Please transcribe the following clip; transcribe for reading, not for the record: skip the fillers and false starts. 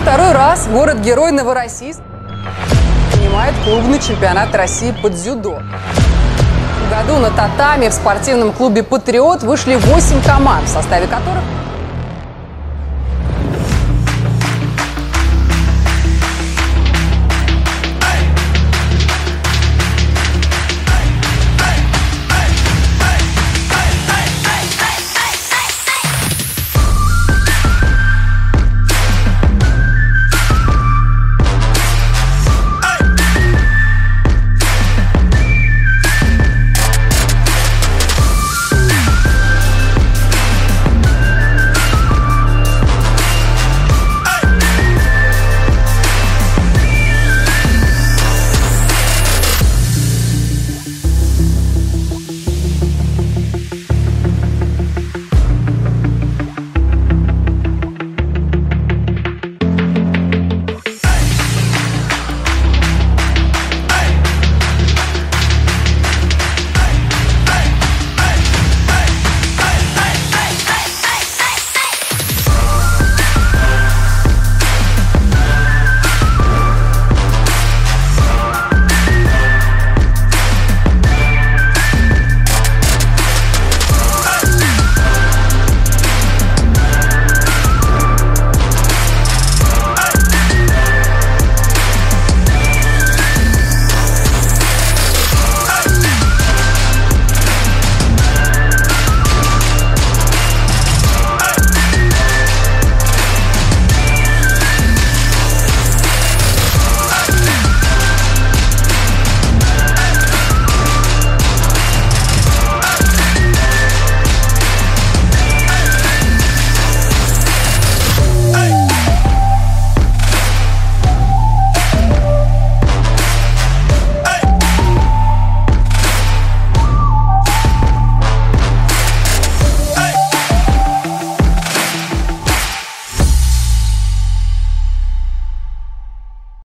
второй раз город-герой Новороссийск принимает клубный чемпионат России по дзюдо. В этом году на татами в спортивном клубе «Патриот» вышли 8 команд, в составе которых